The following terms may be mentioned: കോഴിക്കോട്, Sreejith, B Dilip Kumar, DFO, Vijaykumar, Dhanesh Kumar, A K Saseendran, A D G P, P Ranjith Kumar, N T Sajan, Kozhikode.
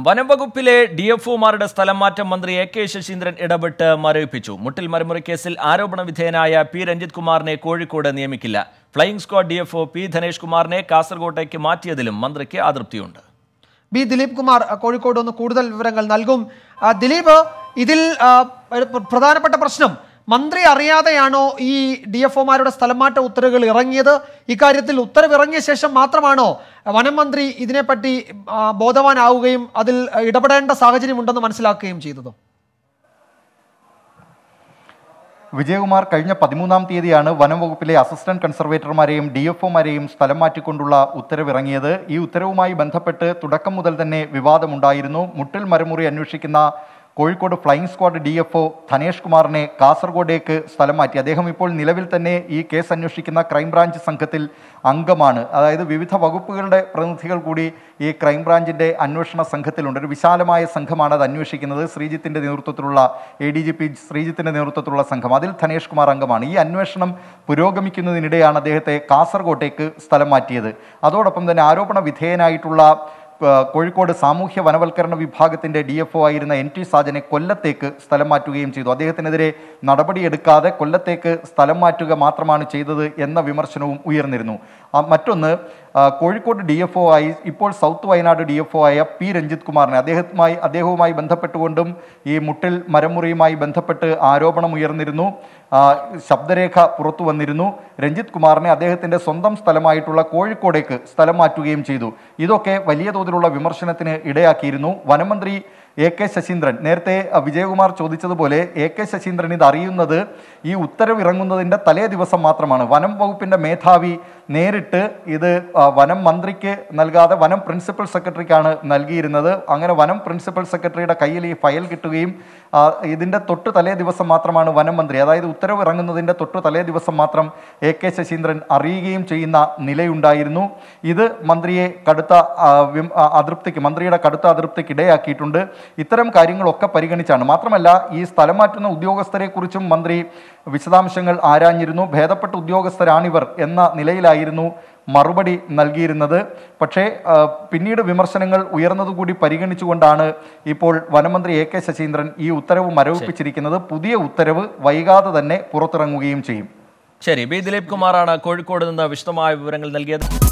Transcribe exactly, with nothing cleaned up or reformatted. Vanavaguppile, D F O Marude Sthalammatham Mantri A K Saseendran Idapette Marippichu. Muttil Marumuri Kesil Aropana Vidhenaya P Ranjith Kumarine Kozhikode Niyamikkilla. Flying Squad D F O P Dhanesh Kumarine Kasaragottekku Matthiyathilum Mantrikku Atriptiyundu. B Dilip Kumar Kozhikode onnu Koodal Vivarangal Nalkum. Dilip Ithil Pradhanapetta Prashnam. Mandri Ariadayano E D F O Marude Sthalammatta Uttaravukal Irangiyathu Ikkaryathil Uttaravu Irangiya Shesham Matramano Vanamantri Idinepatti Bodhavanavukayum Athil Idapedanda Sahacharya Undennu Manassilakkukayum Cheythathu. Vijaykumar Kazhinja Pathimunam Thiyadiyanu Vanavakuppile Assistant Conservatormareയും D F O മാരെയും സ്ഥലം മാറ്റിക്കൊണ്ടുള്ള ഉത്തരവിറങ്ങിയത് ഈ ഉത്തരവുമായി ബന്ധപ്പെട്ട് തുടക്കം മുതൽ തന്നെ വിവാദമുണ്ടായിരുന്നു മുട്ടിൽ മരമുറി അന്വേഷിക്കുന്ന കോഴിക്കോട് flying squad D F O Dhanesh കുമാറിനെ കാസർഗോഡേക്ക് സ്ഥലം മാറ്റി അദ്ദേഹം ഇപ്പോൾ നിലവിൽ തന്നെ ഈ കേസ് അന്വേഷിക്കുന്ന ക്രൈം ബ്രാഞ്ച് സംഘത്തിൽ അംഗമാണ് അതായത് വിവിധ വകുപ്പുകളുടെ പ്രതിനിധികൾ കൂടി ഈ ക്രൈം ബ്രാഞ്ചിന്റെ അന്വേഷണ സംഘത്തിലുണ്ട് ഒരു വിശാലമായ സംഘമാണ് അത് അന്വേഷിക്കുന്നത് ശ്രീജിത്തിന്റെ നേതൃത്വത്തിലുള്ള A D G P ശ്രീജിത്തിന്റെ നേതൃത്വത്തിലുള്ള സംഘം അതിൽ ധനേഷ് കുമാർ അംഗമാണ് ഈ അന്വേഷണം പുരോഗമിക്കുന്നതിനിടെയാണ് അദ്ദേഹത്തെ കാസർഗോഡേക്ക് സ്ഥലം മാറ്റിയത് അതോടൊപ്പം തന്നെ ആരോപണ വിധേയനായിട്ടുള്ള Kozhikode Samuhya Vanavalkarana Vibhagathinte D F O ayirunna N T Sajane Kollathekku sthalam maattukayum cheythu. Addehathinethire nadapadi edukkathe Kollathekku sthalam maattuka maatramanu cheythathu enna vimarshanavum uyarnnirunnu. Mattonnu Kozhikode D F O ആയി ഇപ്പോൾ south Wayanad D F O ആയ P Ranjith കുമാറിനെ അദ്ദേഹവുമായി അദ്ദേഹവുമായി ബന്ധപ്പെട്ടുകൊണ്ടും ഈ മുട്ടിൽ മരമുറിയുമായി ബന്ധപ്പെട്ട് ആരോപണം ഉയർന്നിരുന്നു ശബ്ദരേഖ പുറത്തു വന്നിരുന്നു രഞ്ജിത് കുമാറിനെ അദ്ദേഹത്തിന്റെ സ്വന്തം സ്ഥലമായിട്ടുള്ള കോഴിക്കോടേക്ക് സ്ഥലം മാറ്റുകയും ചെയ്തു ഇതൊക്കെ വലിയ തോതിലുള്ള വിമർശനത്തിന് ഇടയാക്കിയിരുന്നു വനമന്ത്രി A K Saseendran Nerte Vijaykumar Chodichadupole A K Saseendran ഇത് അറിയുന്നത് ഈ ഉത്തരവ് ഇറങ്ങുന്നതിന്റെ തലേ ദിവസം മാത്രമാണ് വനം വകുപ്പിന്റെ മേധാവി നേരിട്ട് ഇത് വനം മന്ത്രിക്ക് നൽകാതെ വനം പ്രിൻസിപ്പൽ സെക്രട്ടറിക്കാണ് നൽഗിയിരുന്നത് അങ്ങനെ വനം പ്രിൻസിപ്പൽ സെക്രട്ടറിയുടെ കയ്യിൽ ഈ ഫയൽ കിട്ടുകയും ഇതിന്റെ തൊട്ട് തലേ ദിവസം മാത്രമാണ് വനം മന്ത്രി അതായത് ഉത്തരവ് ഇറങ്ങുന്നതിന്റെ തൊട്ട് തലേ ദിവസം മാത്രം A K Saseendran അറിയുകയും ചെയ്യുന്ന നിലയുണ്ടായിരുന്നു ഇത് മന്ത്രിയെ കടുത്ത അതൃപ്തിക്ക് മന്ത്രിയുടെ കടുത്ത അതൃപ്തിക്ക് ഇടയാക്കിയിട്ടുണ്ട് ഇത്തരം കാര്യങ്ങളൊക്കെ പരിഗണിച്ചാണ് മാത്രമല്ല ഈ സ്ഥലം മാറ്റുന്ന ഉദ്യോഗസ്ഥരെ കുറിച്ചും മന്ത്രി വിശദാംശങ്ങൾ ആരാഞ്ഞിരുന്നു ഭേദപ്പെട്ട ഉദ്യോഗസ്ഥരാണിവർ എന്ന നിലയിലായിരുന്നു മറുപടി നൽഗിയിരുന്നത് പക്ഷേ പിന്നീട് വിമർശനങ്ങൾ ഉയർന്നതുകൂടി പരിഗണിച്ചുകൊണ്ടാണ് ഇപ്പോൾ വനമന്ത്രി A K Saseendran ഈ ഉത്തരവ് മരവിപ്പിച്ചിരിക്കുന്നത് പുതിയ ഉത്തരവ് വൈകാതെ തന്നെ പുറത്തിറങ്ങുകയും ചെയ്യും ശരി ബി ദിലീപ് കുമാറാണ് കോഴിക്കോട് നിന്ന് വിശദമായ വിവരങ്ങൾ നൽകിയത്